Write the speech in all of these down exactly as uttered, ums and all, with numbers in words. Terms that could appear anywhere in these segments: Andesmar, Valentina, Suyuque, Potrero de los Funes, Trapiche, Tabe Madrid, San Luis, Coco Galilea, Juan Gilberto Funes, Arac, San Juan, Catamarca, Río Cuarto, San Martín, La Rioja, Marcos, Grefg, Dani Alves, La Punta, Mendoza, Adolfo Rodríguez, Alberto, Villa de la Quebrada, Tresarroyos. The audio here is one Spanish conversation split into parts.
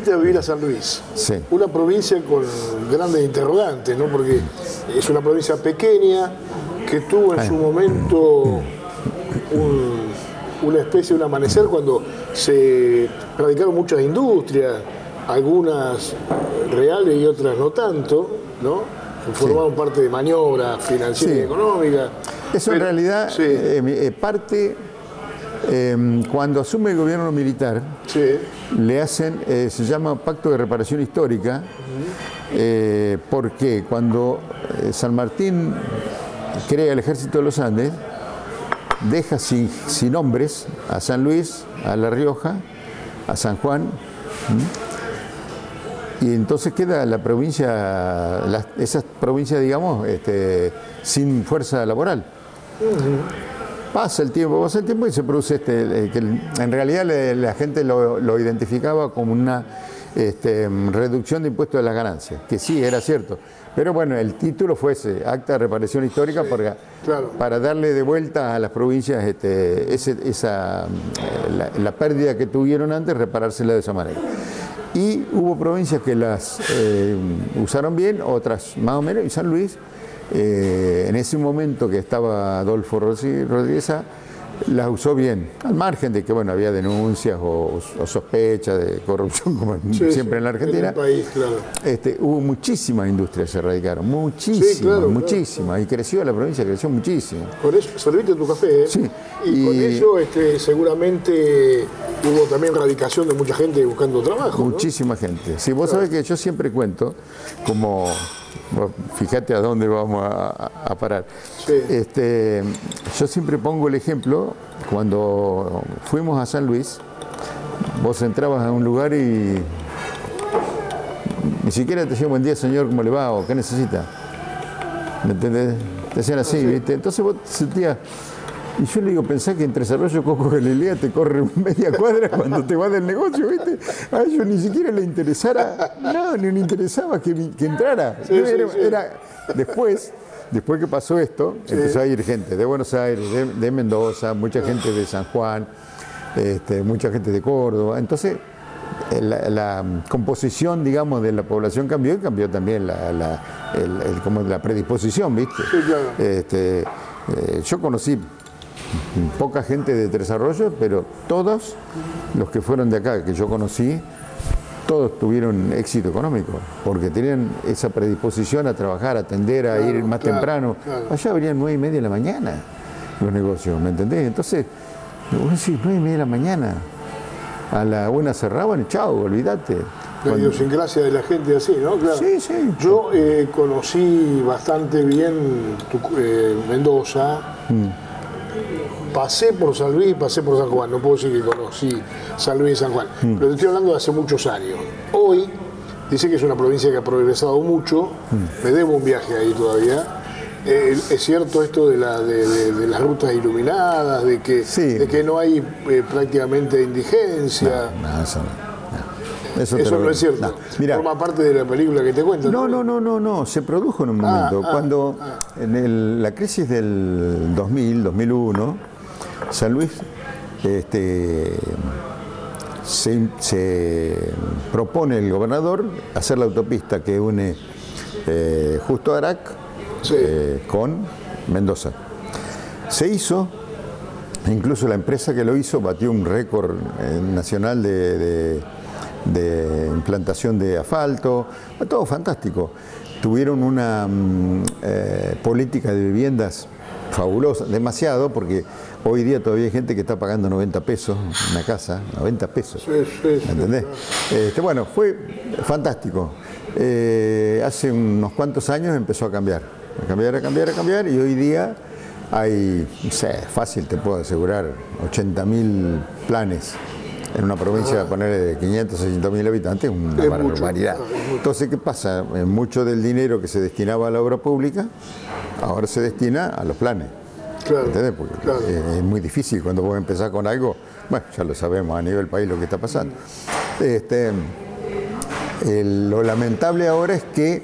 fuiste a vivir a San Luis. Sí. Una provincia con grandes interrogantes, ¿no? Porque es una provincia pequeña que tuvo en su momento un, una especie de un amanecer cuando se radicaron muchas industrias, algunas reales y otras no tanto, ¿no? Formaron sí. parte de maniobra financiera sí. y económica. Eso Pero, en realidad sí. eh, parte, eh, cuando asume el gobierno militar, sí. le hacen, eh, se llama Pacto de Reparación Histórica, uh-huh. eh, porque cuando San Martín crea el Ejército de los Andes, deja sin, sin hombres a San Luis, a La Rioja, a San Juan, ¿Mm? y entonces queda la provincia, la, esas provincias, digamos, este, sin fuerza laboral. Uh-huh. Pasa el tiempo, pasa el tiempo y se produce este, eh, que en realidad le, la gente lo, lo identificaba como una este, reducción de impuestos de las ganancias, que sí, era cierto. Pero bueno, el título fue ese, Acta de Reparación Histórica, sí, para, claro. para darle de vuelta a las provincias este, ese, esa, la, la pérdida que tuvieron antes, reparársela de esa manera. Y hubo provincias que las eh, usaron bien, otras más o menos, y San Luis, eh, en ese momento que estaba Adolfo Rodríguez, las usó bien, al margen de que bueno había denuncias o, o sospechas de corrupción, como sí, siempre sí, en la Argentina. En el país, claro. este, hubo muchísimas industrias que se radicaron, muchísimas, sí, claro, muchísimas, claro. y creció la provincia, creció muchísimo. Con eso serviste tu café, ¿eh? Sí. Y, y con ello este, seguramente hubo también radicación de mucha gente buscando trabajo. Muchísima ¿no? gente. Si sí, vos claro. sabés que yo siempre cuento, como fíjate a dónde vamos a, a parar. Sí. Este, yo siempre pongo el ejemplo, cuando fuimos a San Luis, vos entrabas a un lugar y ni siquiera te decían buen día señor, ¿cómo le va? ¿O qué necesita? ¿Me entendés? Te hacían así, ah, sí. ¿viste? Entonces vos sentías... Y yo le digo, pensá que en Tresarroyos Coco Galilea te corre media cuadra cuando te vas del negocio, ¿viste? A ellos ni siquiera le interesara, no, ni le interesaba que, que entrara. Sí, era, sí, sí. Era, después, después que pasó esto, sí. empezó a ir gente de Buenos Aires, de, de Mendoza, mucha gente de San Juan, este, mucha gente de Córdoba. Entonces, la, la composición, digamos, de la población cambió y cambió también la, la, el, el, como la predisposición, ¿viste? Sí, claro. Este, eh, yo conocí... poca gente de Tresarroyos, pero todos los que fueron de acá, que yo conocí, todos tuvieron éxito económico, porque tenían esa predisposición a trabajar, a atender, a claro, ir más claro, temprano. Claro. Allá abrían nueve y media de la mañana los negocios, ¿me entendés? Entonces, vos decís, nueve y media de la mañana, a la una cerraban, chau, olvídate. La idiosincrasia de la gente así, ¿no? Claro. Sí, sí. Yo eh, conocí bastante bien tu, eh, Mendoza, mm. Pasé por San Luis y pasé por San Juan. No puedo decir que conocí San Luis y San Juan. Mm. Pero te estoy hablando de hace muchos años. Hoy, dice que es una provincia que ha progresado mucho. Mm. Me debo un viaje ahí todavía. Eh, es cierto esto de, la, de, de, de las rutas iluminadas, de que, sí. de que no hay eh, prácticamente indigencia. No, no, eso no, eso eso no es cierto. No. Mirá. Forma parte de la película que te cuento. No, no, no, no, no. Se produjo en un momento. Ah, ah, cuando ah. en el, la crisis del dos mil, dos mil uno... San Luis este, se, se propone el gobernador hacer la autopista que une eh, justo Arac sí. eh, con Mendoza. Se hizo, incluso la empresa que lo hizo batió un récord eh, nacional de, de, de implantación de asfalto, todo fantástico. Tuvieron una eh, política de viviendas fabulosa, demasiado, porque hoy día todavía hay gente que está pagando noventa pesos una casa, noventa pesos, sí, sí, sí, ¿entendés? Claro. Este, bueno, fue fantástico. Eh, hace unos cuantos años empezó a cambiar, a cambiar, a cambiar, a cambiar, y hoy día hay, no sé, fácil te puedo asegurar, ochenta mil planes en una provincia, ah. ponerle de quinientos, seiscientos mil habitantes, una es barbaridad. Mucho. Entonces, ¿qué pasa? Mucho del dinero que se destinaba a la obra pública ahora se destina a los planes. Claro, ¿entendés? Porque claro. es, es muy difícil cuando vos empezás con algo, bueno, ya lo sabemos a nivel país lo que está pasando. Este, el, lo lamentable ahora es que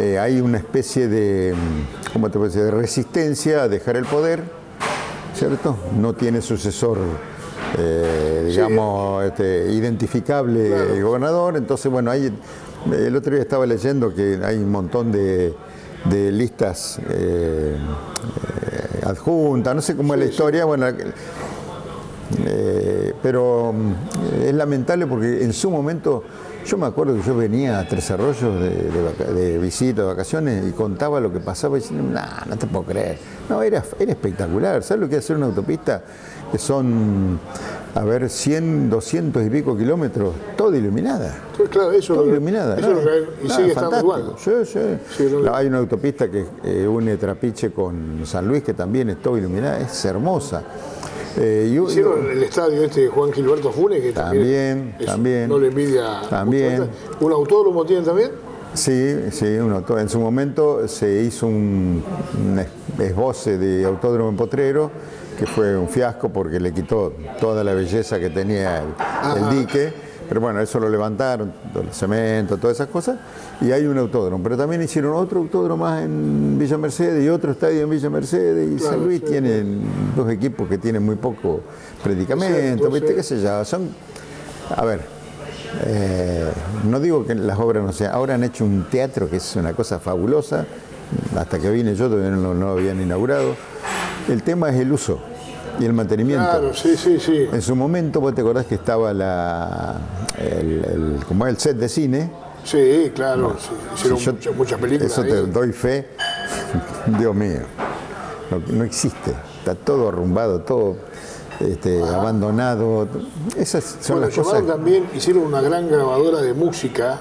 eh, hay una especie de, ¿cómo te puedo decir?, de resistencia a dejar el poder, ¿cierto? No tiene sucesor eh, digamos, sí. este, identificable claro. el gobernador. Entonces, bueno, hay, el otro día estaba leyendo que hay un montón de, de listas eh, adjuntas, no sé cómo sí, es la historia, sí. bueno... Eh, pero es lamentable porque en su momento, yo me acuerdo que yo venía a Tresarroyos de, de, de visita, de vacaciones, y contaba lo que pasaba y decía, no, nah, no te puedo creer. No, era, era espectacular. ¿Sabes lo que es hacer una autopista? Que son, a ver, cien, doscientos y pico kilómetros, todo iluminada. Sí, claro, eso todo lo iluminada. Eso ¿no? lo que, y no, sigue estando igual. Sí, sí. sí no, hay una autopista que eh, une Trapiche con San Luis, que también es todo iluminada, es hermosa. Eh, yo, Hicieron yo, el estadio este de Juan Gilberto Funes, que también, es, también no le envidia también. ¿Un autódromo tienen también? Sí, sí, un autódromo. En su momento se hizo un, un esboce de autódromo en Potrero, que fue un fiasco porque le quitó toda la belleza que tenía el, el dique, pero bueno, eso lo levantaron, el cemento, todas esas cosas, y hay un autódromo, pero también hicieron otro autódromo más en Villa Mercedes y otro estadio en Villa Mercedes, y claro, San Luis sí, tiene sí. dos equipos que tienen muy poco predicamento, sí, ¿viste? Sí. ¿Qué sé yo? Son, a ver, eh, no digo que las obras no sean, ahora han hecho un teatro que es una cosa fabulosa, hasta que vine yo todavía no lo no habían inaugurado. El tema es el uso y el mantenimiento. Claro, sí, sí, sí. En su momento, vos te acordás que estaba la, el, el, como el set de cine. Sí, claro, bueno, sí, hicieron si yo, muchas, muchas películas. Eso ahí. Te doy fe. Dios mío, no, no existe. Está todo arrumbado, todo este, ah. abandonado. Esas son bueno, las cosas. También hicieron una gran grabadora de música.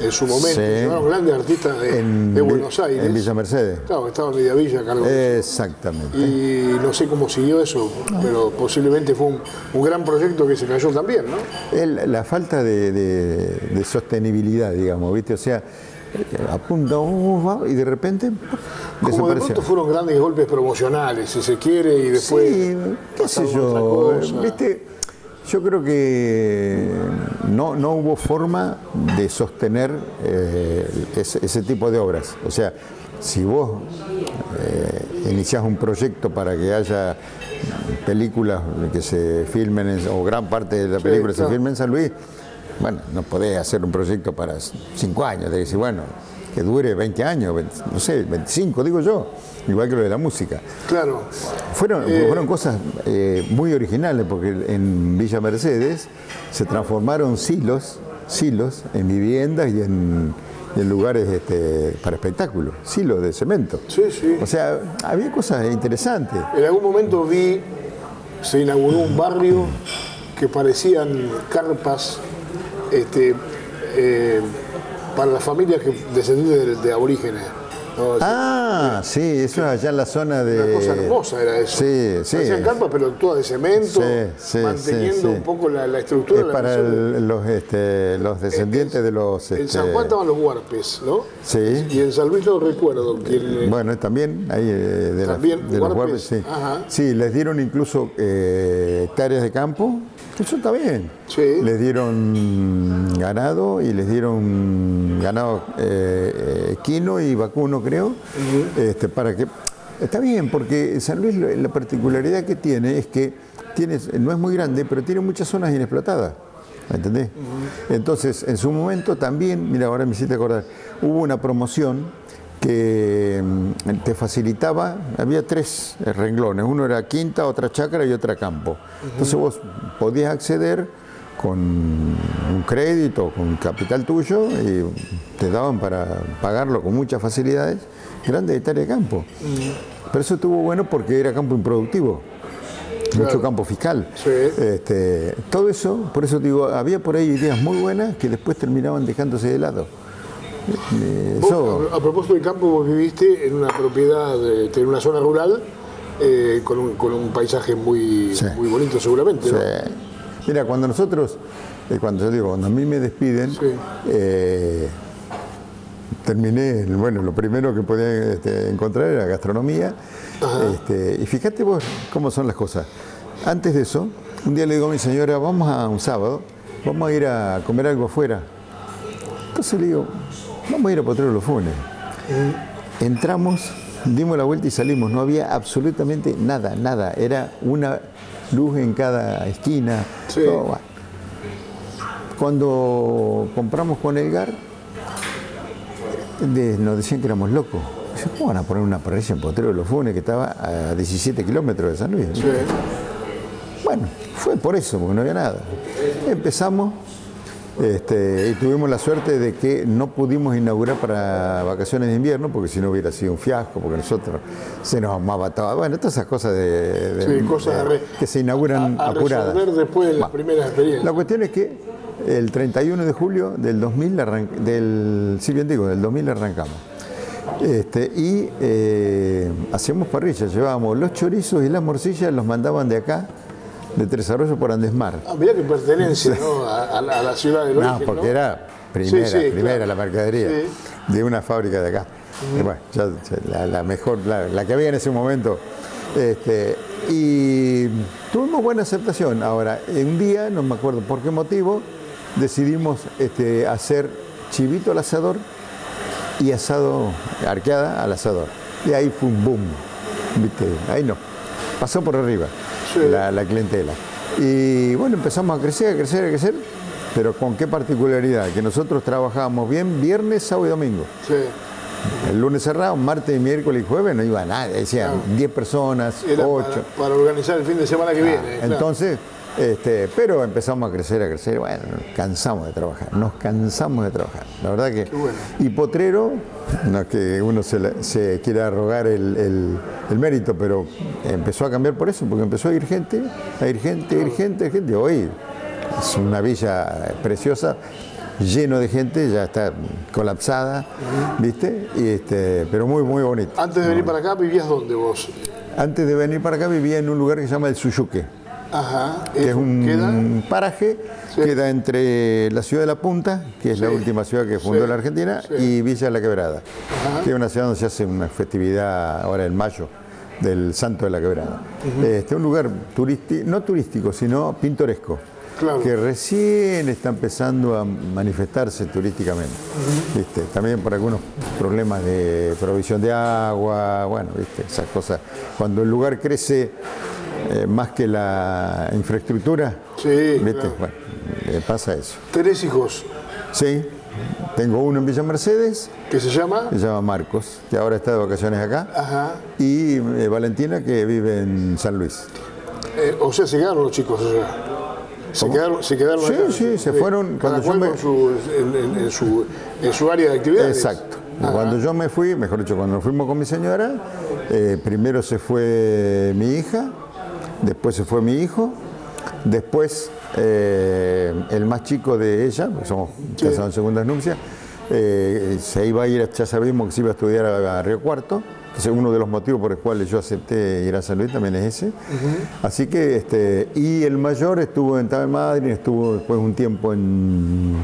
En su momento, llevaron sí. grandes artistas de, en, de Buenos Aires. En Villa Mercedes. Claro, estaba en Media Villa, Carlos. Exactamente. Y no sé cómo siguió eso, no. pero posiblemente fue un, un gran proyecto que se cayó también, ¿no? El, la falta de, de, de sostenibilidad, digamos, ¿viste? O sea, apunta uh, y de repente desapareció. Como de pronto fueron grandes golpes promocionales, si se quiere, y después... Sí, qué sé yo, ¿viste? Yo creo que no, no hubo forma de sostener eh, ese, ese tipo de obras. O sea, si vos eh, iniciás un proyecto para que haya películas que se filmen, en, o gran parte de la película sí, se claro. filmen en San Luis, bueno, no podés hacer un proyecto para cinco años. Te decís, bueno, que dure veinte años, veinte, no sé, veinticinco, digo yo. Igual que lo de la música. Claro. Fueron, eh, fueron cosas eh, muy originales, porque en Villa Mercedes se transformaron silos, silos en viviendas y en, en lugares este, para espectáculos, silos de cemento. Sí, sí. O sea, había cosas interesantes. En algún momento vi, se inauguró un barrio que parecían carpas este, eh, para las familias que descendientes de, de aborígenes. No, ah, sí, eso es allá en la zona de... Una cosa hermosa era eso. Sí, sí. Hacían carpas, pero todas de cemento, sí, sí, manteniendo sí, sí. un poco la, la estructura. Es de la para el, los, este, los descendientes este, de los... Este... En San Juan estaban los huarpes, ¿no? Sí. Y en San Luis no recuerdo. Que el... Bueno, también ahí de, ¿También la, de los huarpes, sí. Ajá. Sí, les dieron incluso eh, hectáreas de campo, eso está bien. Sí. Les dieron ganado y les dieron ganado eh, equino y vacuno, creo, uh-huh. este, para que... Está bien, porque San Luis la particularidad que tiene es que tiene, no es muy grande, pero tiene muchas zonas inexplotadas, ¿entendés? Uh-huh. Entonces, en su momento también, mira, ahora me hiciste acordar, hubo una promoción que te facilitaba, había tres renglones, uno era quinta, otra chacra y otra campo. Uh-huh. Entonces vos podías acceder con un crédito, con capital tuyo, y te daban para pagarlo con muchas facilidades, grandes hectáreas de campo. Uh-huh. Pero eso estuvo bueno porque era campo improductivo, claro. mucho campo fiscal. Sí. Este, todo eso, por eso te digo, había por ahí ideas muy buenas que después terminaban dejándose de lado. Vos, a, a propósito del campo, vos viviste en una propiedad, en una zona rural, eh, con, un, con un paisaje muy, sí. muy bonito seguramente, sí. ¿no? Mira, cuando nosotros, eh, cuando yo digo, cuando a mí me despiden, sí. eh, terminé, bueno, lo primero que podía este, encontrar era gastronomía, este, y fíjate vos cómo son las cosas. Antes de eso, un día le digo a mi señora, vamos a un sábado, vamos a ir a comer algo afuera. Entonces le digo... Vamos a ir a Potrero de los Funes. Entramos dimos la vuelta y salimos, no había absolutamente nada, nada, era una luz en cada esquina. Sí. Todo. Cuando compramos con Elgar, de, nos decían que éramos locos. ¿Cómo van a poner una parrilla en Potrero de los Funes que estaba a diecisiete kilómetros de San Luis? Sí. Bueno, fue por eso, porque no había nada. Empezamos este, y tuvimos la suerte de que no pudimos inaugurar para vacaciones de invierno, porque si no hubiera sido un fiasco, porque nosotros se nos mataba. Bueno, todas esas cosas de, de, sí, cosas de, de que se inauguran a, a apuradas. Después de las bueno, primeras experiencias. La cuestión es que el treinta y uno de julio del dos mil, arran del, sí bien digo, del dos mil arrancamos. Este, y eh, hacíamos parrillas, llevábamos los chorizos y las morcillas, los mandaban de acá, de Tresarroyos por Andesmar. Ah, mirá que pertenencia, ¿no? a, a, la, a la ciudad del origen, no, porque ¿no? era primera, sí, sí, primera claro. la mercadería sí. de una fábrica de acá. Uh-huh. Bueno, ya, ya, la, la mejor, la, la que había en ese momento. Este, y tuvimos buena aceptación. Ahora, un día, no me acuerdo por qué motivo, decidimos este, hacer chivito al asador y asado, arqueada al asador. Y ahí fue un boom, ¿viste? Ahí no, pasó por arriba sí. la, la clientela. Y bueno, empezamos a crecer, a crecer, a crecer, pero con qué particularidad, que nosotros trabajábamos bien viernes, sábado y domingo. Sí. El lunes cerrado, martes, miércoles y jueves no iba a nadie, decían diez personas, ocho. Para, para organizar el fin de semana que ah, viene. Claro. Entonces, este, pero empezamos a crecer, a crecer, bueno, cansamos de trabajar, nos cansamos de trabajar. La verdad que... Qué bueno. Y Potrero, no es que uno se, la, se quiera arrogar el, el, el mérito, pero empezó a cambiar por eso, porque empezó a ir gente, a ir gente, a ir gente, a ir gente. Hoy es una villa preciosa, lleno de gente, ya está colapsada, uh-huh. ¿viste? Y este, pero muy, muy bonito. Antes de venir para acá, ¿vivías dónde vos? Antes de venir para acá vivía en un lugar que se llama el Suyuque. Ajá. Que es un queda? paraje, sí. queda entre la ciudad de La Punta, que es sí. la última ciudad que fundó sí. la Argentina, sí. y Villa de la Quebrada. Ajá. Que es una ciudad donde se hace una festividad ahora en mayo, del Santo de la Quebrada. Uh-huh. Este, un lugar turístico, no turístico, sino pintoresco. Claro. Que recién está empezando a manifestarse turísticamente. Uh-huh. ¿Viste? También por algunos problemas de provisión de agua, bueno, ¿viste? Esas cosas. Cuando el lugar crece eh, más que la infraestructura, sí, ¿viste? Claro. Bueno, eh, pasa eso. ¿Tenés hijos? Sí, tengo uno en Villa Mercedes. ¿Qué se llama? Se llama Marcos, que ahora está de vacaciones acá. Ajá. Y eh, Valentina, que vive en San Luis. Eh, o sea, se quedaron los chicos allá. Se quedaron, se quedaron sí, acá. Sí, se fueron cuando yo me... su, en, en, en, su, en su área de actividades. Exacto. Ajá. Cuando yo me fui, mejor dicho, cuando nos fuimos con mi señora, eh, primero se fue mi hija, después se fue mi hijo, después eh, el más chico de ella, porque somos casados en segundas nupcias, eh, se iba a ir, ya sabíamos que se iba a estudiar a, a Río Cuarto. Entonces, uno de los motivos por los cuales yo acepté ir a San Luis también es ese. Uh-huh. Así que, este, y el mayor estuvo en Tabe Madrid, estuvo después un tiempo en,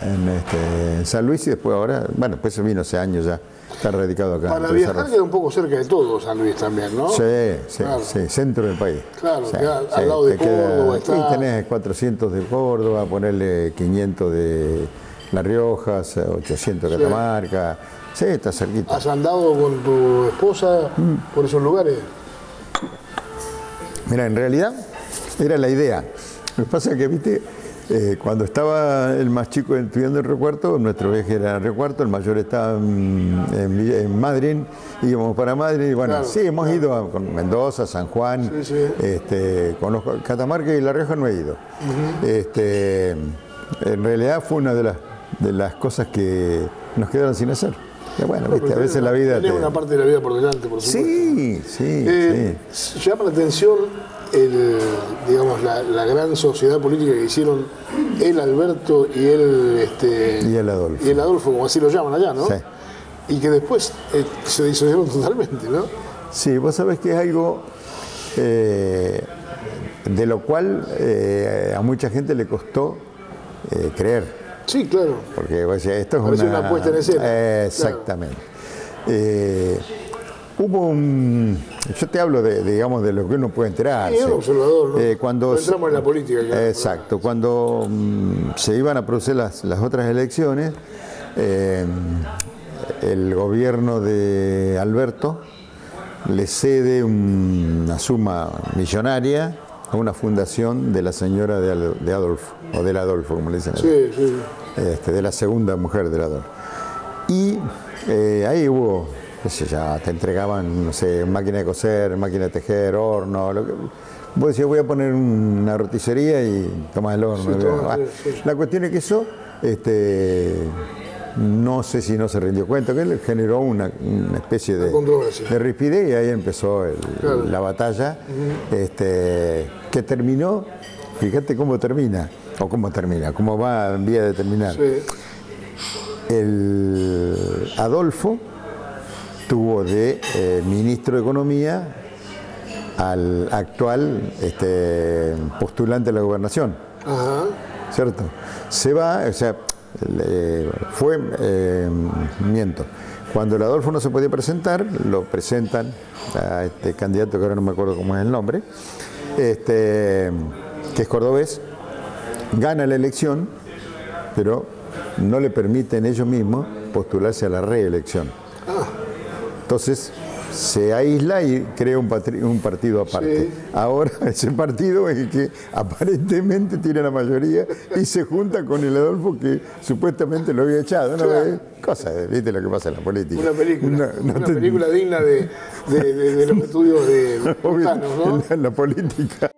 en, este, en San Luis y después ahora, bueno, después vino hace años ya, está radicado acá. Para viajar queda un poco cerca de todo San Luis también, ¿no? Sí, sí, claro. sí centro del país. Claro, sí, queda al sí, lado de Córdoba. Queda, está... Y tenés cuatrocientos de Córdoba, ponerle quinientos de La Rioja, ochocientos de Catamarca. Sí. Sí, está cerquita. ¿Has andado con tu esposa mm. por esos lugares? Mira, en realidad era la idea. Lo que pasa es que, viste, eh, cuando estaba el más chico estudiando en Río Cuarto, nuestro viaje era en Río Cuarto, el mayor estaba en, en, en Madrid, íbamos para Madrid, y bueno, claro, sí, hemos claro. ido a, con Mendoza, San Juan, sí, sí. Este, con los Catamarca y La Rioja no he ido. Uh-huh. Este, en realidad fue una de las, de las cosas que nos quedaron sin hacer. Bueno, viste, a veces la vida... Tenés te... una parte de la vida por delante, por supuesto. Sí, sí, eh, sí. Llama la atención, el, digamos, la, la gran sociedad política que hicieron el Alberto y el... Este, y el Adolfo. Y el Adolfo, como así lo llaman allá, ¿no? Sí. Y que después eh, se disolvieron totalmente, ¿no? Sí, vos sabés que es algo eh, de lo cual eh, a mucha gente le costó eh, creer. Sí, claro. Porque o sea, esto es Parece una... una puesta en escena. Eh, exactamente. Claro. Eh, hubo un... Yo te hablo de, digamos, de lo que uno puede enterarse. Sí, es un observador, ¿no? Eh, cuando... cuando entramos en la política. Claro, exacto. Cuando um, se iban a producir las, las otras elecciones, eh, el gobierno de Alberto le cede una suma millonaria a una fundación de la señora de Adolfo, o del Adolfo, como le dicen. Sí, sí. Este, de la segunda mujer del Adolfo. Y eh, ahí hubo, qué sé yo, te entregaban, no sé, máquina de coser, máquina de tejer, horno, lo que... Vos decías, voy a poner una roticería y tomás el horno. Sí, toma, sí, sí. La cuestión es que eso, este, no sé si no se rindió cuenta, que generó una, una especie de, de ripidez, y ahí empezó el, claro. la batalla, uh-huh. este, que terminó, fíjate cómo termina, o cómo termina, cómo va en vía de terminar. Sí. El Adolfo tuvo de eh, ministro de Economía al actual este, postulante de la gobernación. Ajá. ¿Cierto? Se va, o sea, le, fue, eh, miento, cuando el Adolfo no se podía presentar, lo presentan a este candidato, que ahora no me acuerdo cómo es el nombre, este, que es cordobés, gana la elección, pero no le permiten ellos mismos postularse a la reelección. Ah. Entonces, se aísla y crea un, un partido aparte. Sí. Ahora ese partido es el que aparentemente tiene la mayoría y se junta con el Adolfo que supuestamente lo había echado. ¿No? Claro. Cosas, viste lo que pasa en la política. Una película, no, no una te... película digna de, de, de, de los estudios de los puritanos, ¿no? La, la política.